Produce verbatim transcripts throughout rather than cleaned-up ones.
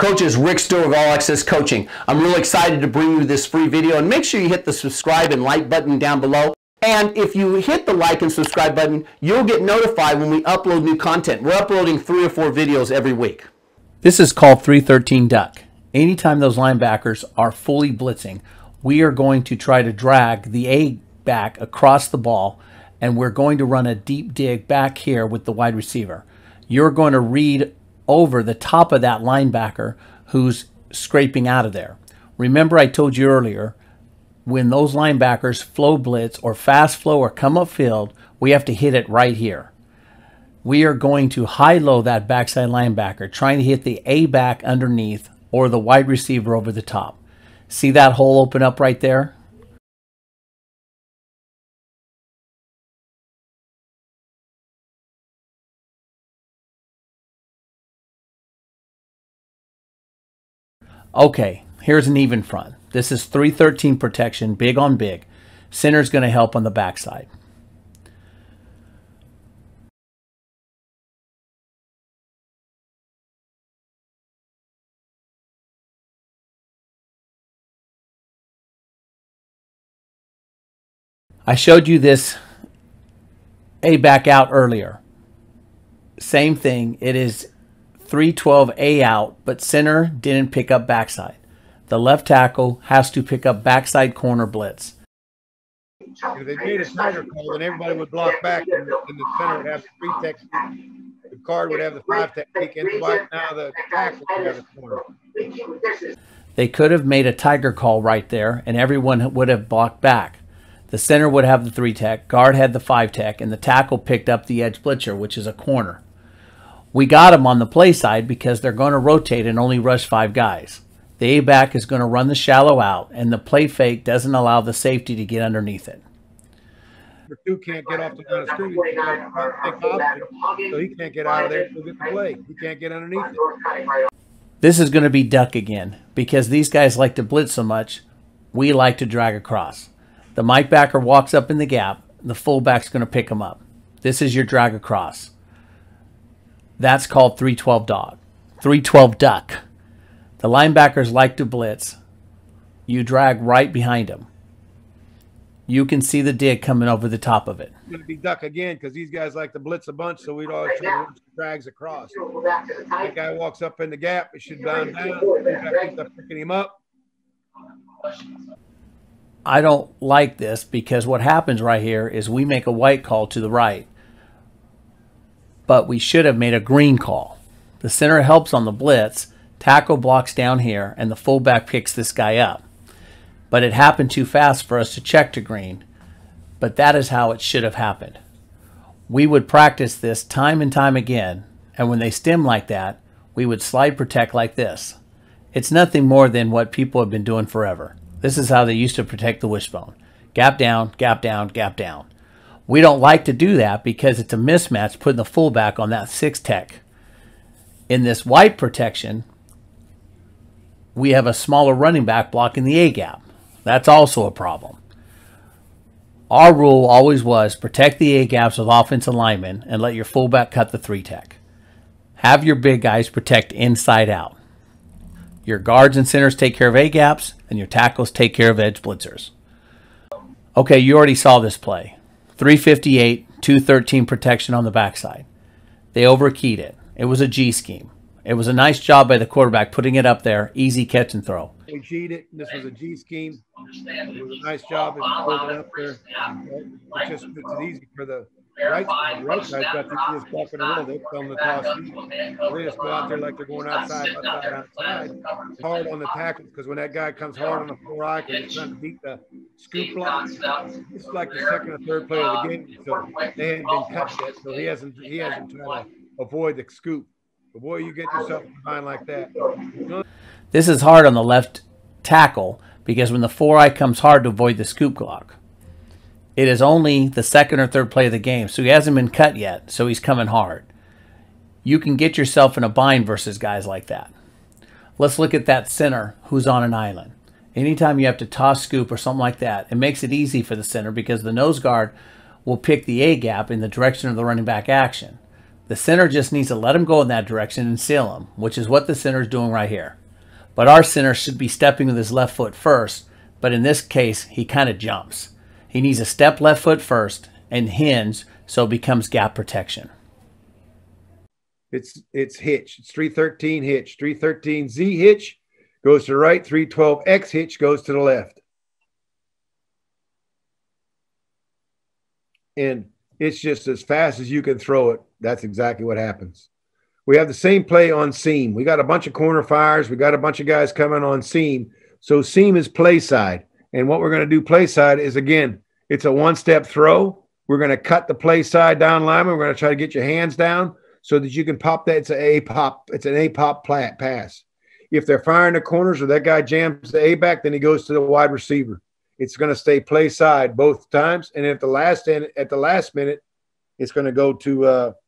Coach is Rick Stewart of All Access Coaching. I'm really excited to bring you this free video, and make sure you hit the subscribe and like button down below. And if you hit the like and subscribe button, you'll get notified when we upload new content. We're uploading three or four videos every week. This is called three thirteen duck. Anytime those linebackers are fully blitzing, we are going to try to drag the A back across the ball, and we're going to run a deep dig back here with the wide receiver. You're going to read over the top of that linebacker who's scraping out of there. Remember, I told you earlier, when those linebackers flow blitz or fast flow or come upfield, we have to hit it right here. We are going to high-low that backside linebacker, trying to hit the A back underneath or the wide receiver over the top. See that hole open up right there? Okay, here's an even front. This is three thirteen protection, big on big. Center's going to help on the backside. I showed you this A back out earlier. Same thing, it is three twelve A out, but center didn't pick up backside. The left tackle has to pick up backside corner blitz. If they made a slider call, then everybody would block back, and the, and the center would have the three technique. The guard would have the five technique, and right now the tackle would have the corner. They could have made a tiger call right there, and everyone would have blocked back. The center would have the three tech, guard had the five tech, and the tackle picked up the edge blitzer, which is a corner. We got them on the play side because they're going to rotate and only rush five guys. The A-back is going to run the shallow out, and the play fake doesn't allow the safety to get underneath it. Number two can't get off the line of scrimmage, so he can't get out of there to get the play. He can't get underneath it. This is going to be duck again because these guys like to blitz so much. We like to drag across. The Mike backer walks up in the gap. The fullback's going to pick him up. This is your drag across. That's called three twelve dog, three twelve duck. The linebackers like to blitz. You drag right behind them. You can see the dig coming over the top of it. It's going to be duck again because these guys like to blitz a bunch, so we'd always try to drags across. The guy walks up in the gap. It should bound down. Picking him up. I don't like this because what happens right here is we make a white call to the right, but we should have made a green call. The center helps on the blitz, tackle blocks down here, and the fullback picks this guy up. But it happened too fast for us to check to green, but that is how it should have happened. We would practice this time and time again, and when they stem like that, we would slide protect like this. It's nothing more than what people have been doing forever. This is how they used to protect the wishbone. Gap down, gap down, gap down. We don't like to do that because it's a mismatch putting the fullback on that six tech. In this wide protection, we have a smaller running back blocking the A gap. That's also a problem. Our rule always was protect the A gaps with offensive linemen and let your fullback cut the three tech. Have your big guys protect inside out. Your guards and centers take care of A-gaps, and your tackles take care of edge blitzers. Okay, you already saw this play. three fifty-eight, two thirteen protection on the backside. They overkeyed it. It was a G scheme. It was a nice job by the quarterback putting it up there. Easy catch and throw. They G'd it. This was a G scheme. It was a nice job in putting it up there. It just makes it easy for the right side. The right side's got these kids blocking the middle. They come to toss deep. They just go out there like they're going outside, outside, outside. It's hard on the tackles because when that guy comes hard on the four eye because he's trying to beat the scoop block, it's like the second or third play of the game. So they hadn't been cut yet, so he hasn't he hasn't tried to avoid the scoop. But boy, you get yourself behind like that. This is hard on the left tackle because when the four eye comes hard to avoid the scoop block. It is only the second or third play of the game, so he hasn't been cut yet, so he's coming hard. You can get yourself in a bind versus guys like that. Let's look at that center who's on an island. Anytime you have to toss scoop or something like that, it makes it easy for the center because the nose guard will pick the A gap in the direction of the running back action. The center just needs to let them go in that direction and seal them, which is what the center is doing right here. But our center should be stepping with his left foot first, but in this case, he kind of jumps. He needs to step left foot first and hinge, so it becomes gap protection. It's it's hitch. It's three thirteen hitch. three thirteen Z hitch goes to the right. three twelve X hitch goes to the left. And it's just as fast as you can throw it. That's exactly what happens. We have the same play on seam. We got a bunch of corner fires. We got a bunch of guys coming on seam. So seam is play side. And what we're going to do play side is, again, it's a one-step throw. We're going to cut the play side down lineman. We're going to try to get your hands down so that you can pop that. It's an A-pop. It's an A-pop pass. If they're firing the corners or that guy jams the A-back, then he goes to the wide receiver. It's going to stay play side both times. And at the last end, at the last minute, it's going to go to uh, –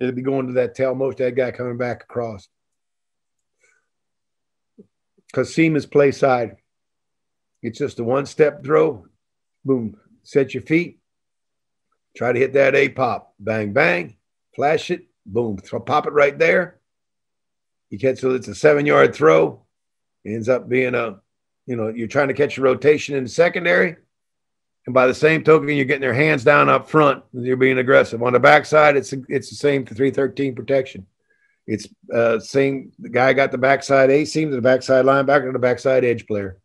it'll be going to that tail motion, that guy coming back across. Because seam is play side. It's just a one-step throw. Boom. Set your feet. Try to hit that A-pop. Bang, bang. Flash it. Boom. Throw, pop it right there. You catch so it's a seven-yard throw. It ends up being a, you know, you're trying to catch a rotation in the secondary. And by the same token, you're getting their hands down up front. And you're being aggressive. On the backside, it's it's the same three thirteen protection. It's uh, same. The guy got the backside A-seam to the backside linebacker to the backside edge player.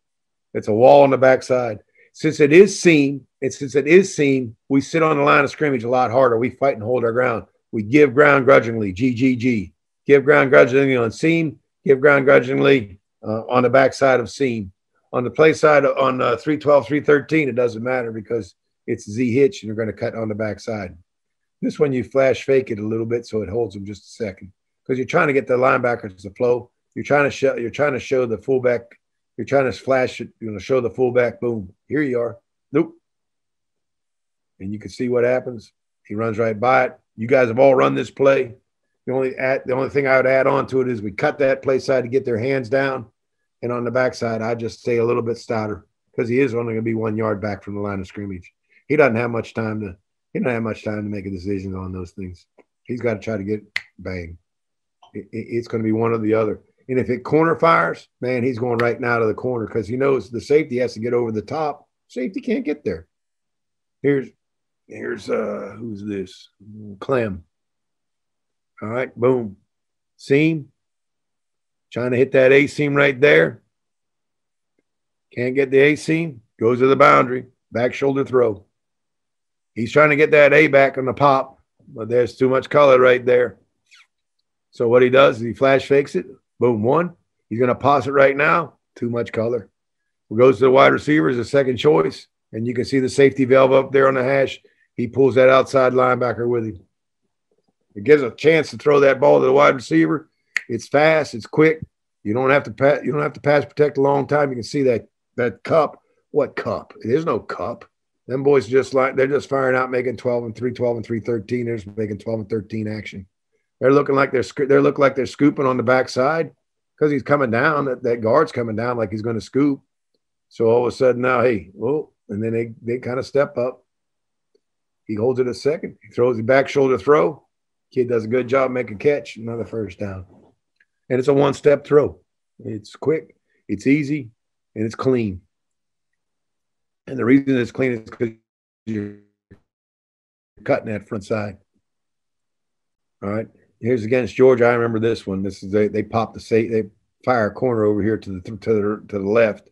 It's a wall on the backside. Since it is seam, and since it is seam, we sit on the line of scrimmage a lot harder. We fight and hold our ground. We give ground grudgingly, G G G. Give ground grudgingly on seam. Give ground grudgingly uh, on the backside of seam. On the play side, on uh, three twelve, three thirteen, it doesn't matter because it's Z hitch and you're going to cut on the backside. This one, you flash fake it a little bit so it holds them just a second because you're trying to get the linebackers to flow. You're trying to show, you're trying to show the fullback. You're trying to flash it, you know, show the fullback, boom, here you are. Nope. And you can see what happens. He runs right by it. You guys have all run this play. The only at, the only thing I would add on to it is we cut that play side to get their hands down. And on the backside, I just stay a little bit stouter because he is only going to be one yard back from the line of scrimmage. He doesn't have much time to he doesn't have much time to make a decision on those things. He's got to try to get bang. It, it, it's going to be one or the other. And if it corner fires, man, he's going right now to the corner because he knows the safety has to get over the top. Safety can't get there. Here's, here's uh, who's this? Clem. All right, boom. Seam. Trying to hit that A-seam right there. Can't get the A-seam. Goes to the boundary. Back shoulder throw. He's trying to get that A-back on the pop, but there's too much color right there. So what he does is he flash fakes it. Boom, one. He's going to pass it right now. Too much color. It goes to the wide receiver as a second choice, and you can see the safety valve up there on the hash. He pulls that outside linebacker with him. It gives a chance to throw that ball to the wide receiver. It's fast. It's quick. You don't have to pass, you don't have to pass protect a long time. You can see that that cup. What cup? There's no cup. Them boys just like they're just firing out, making twelve and three, twelve and three, thirteen. They're just making twelve and thirteen action. They're looking like they're they look like they're scooping on the backside because he's coming down. That, that guard's coming down like he's going to scoop. So all of a sudden now, hey, oh, and then they they kind of step up. He holds it a second. He throws the back shoulder throw. Kid does a good job making catch. Another first down. And it's a one-step throw. It's quick. It's easy, and it's clean. And the reason it's clean is because you're cutting that front side. All right. Here's against Georgia. I remember this one. This is they they pop the safe, they fire a corner over here to the to the to the left.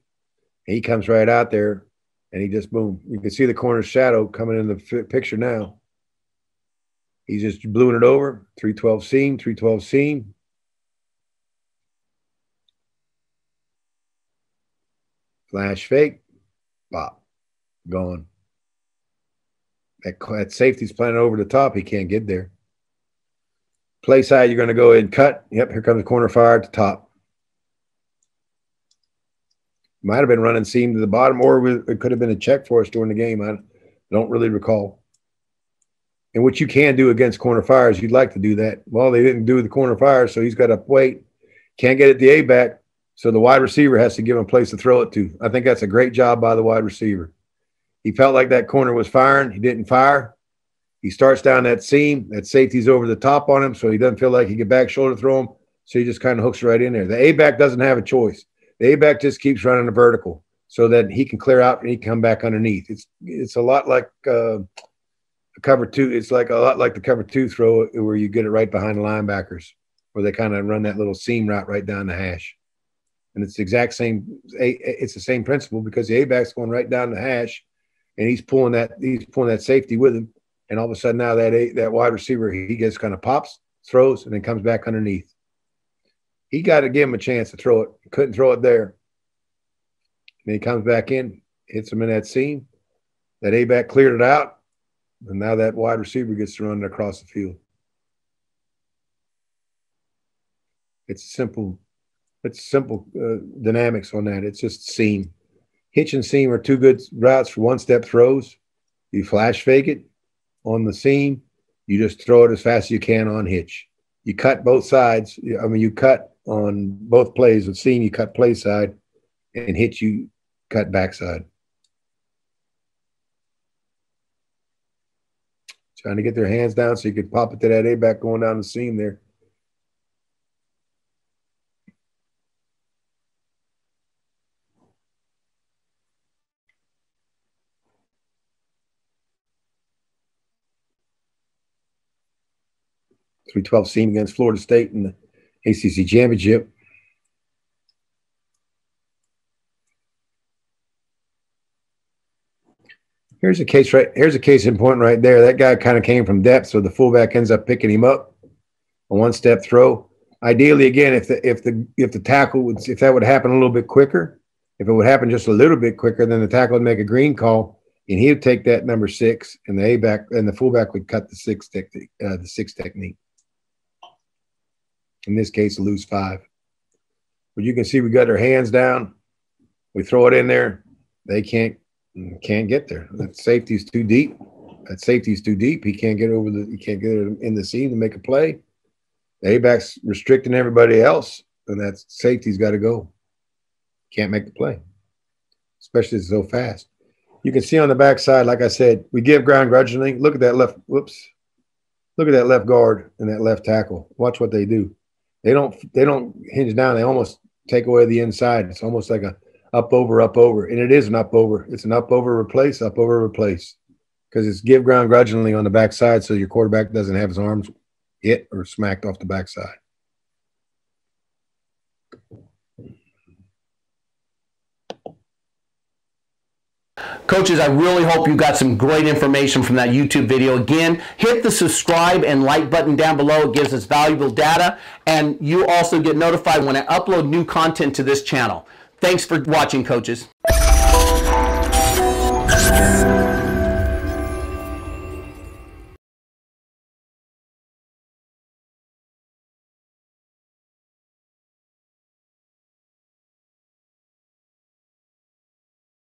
And he comes right out there, and he just boom. You can see the corner shadow coming in the picture now. He's just bluing it over. three twelve seam, three twelve seam. Flash fake, bop, gone. That, that safety's playing over the top. He can't get there. Play side, you're going to go ahead and cut. Yep, here comes the corner fire at the top. Might have been running seam to the bottom, or it could have been a check for us during the game. I don't really recall. And what you can do against corner fires, you'd like to do that. Well, they didn't do the corner fire, so he's got to wait. Can't get at the A-back. So the wide receiver has to give him a place to throw it to. I think that's a great job by the wide receiver. He felt like that corner was firing. He didn't fire. He starts down that seam. That safety's over the top on him, so he doesn't feel like he can back shoulder throw him. So he just kind of hooks right in there. The A-back doesn't have a choice. The A-back just keeps running a vertical so that he can clear out and he can come back underneath. It's it's a lot like uh, cover two. It's like a lot like the cover two throw where you get it right behind the linebackers, where they kind of run that little seam route right down the hash. And it's the exact same. It's the same principle because the A-back's going right down the hash, and he's pulling that he's pulling that safety with him. And all of a sudden now that a, that wide receiver, he gets kind of pops, throws, and then comes back underneath. He got to give him a chance to throw it. He couldn't throw it there. And he comes back in, hits him in that seam. That A-back cleared it out, and now that wide receiver gets to run across the field. It's simple. It's simple uh, dynamics on that. It's just seam. Hitch and seam are two good routes for one-step throws. You flash fake it. On the seam, you just throw it as fast as you can on hitch. You cut both sides. I mean, you cut on both plays. With seam, you cut play side, and hitch, you cut backside. Trying to get their hands down so you could pop it to that A-back going down the seam there. three twelve seam against Florida State in the A C C championship. Here's a case right. Here's a case in point right there. That guy kind of came from depth, so the fullback ends up picking him up. A one-step throw. Ideally, again, if the if the if the tackle would if that would happen a little bit quicker, if it would happen just a little bit quicker, then the tackle would make a green call. And he would take that number six, and the A-back and the fullback would cut the six technique. Uh, the six technique. In this case, lose five. But you can see we got our hands down. We throw it in there. They can't can't get there. That safety's too deep. That safety's too deep. He can't get over the. He can't get in the seam to make a play. The A-back's restricting everybody else, and that safety's got to go. Can't make the play, especially if it's so fast. You can see on the backside, like I said, we give ground grudgingly. Look at that left. Whoops. Look at that left guard and that left tackle. Watch what they do. They don't. They don't hinge down. They almost take away the inside. It's almost like a up over, up over, and it is an up over. It's an up over replace, up over replace, because it's give ground grudgingly on the backside, so your quarterback doesn't have his arms hit or smacked off the backside. Coaches, I really hope you got some great information from that YouTube video. Again, hit the subscribe and like button down below. It gives us valuable data, and you also get notified when I upload new content to this channel. Thanks for watching, coaches.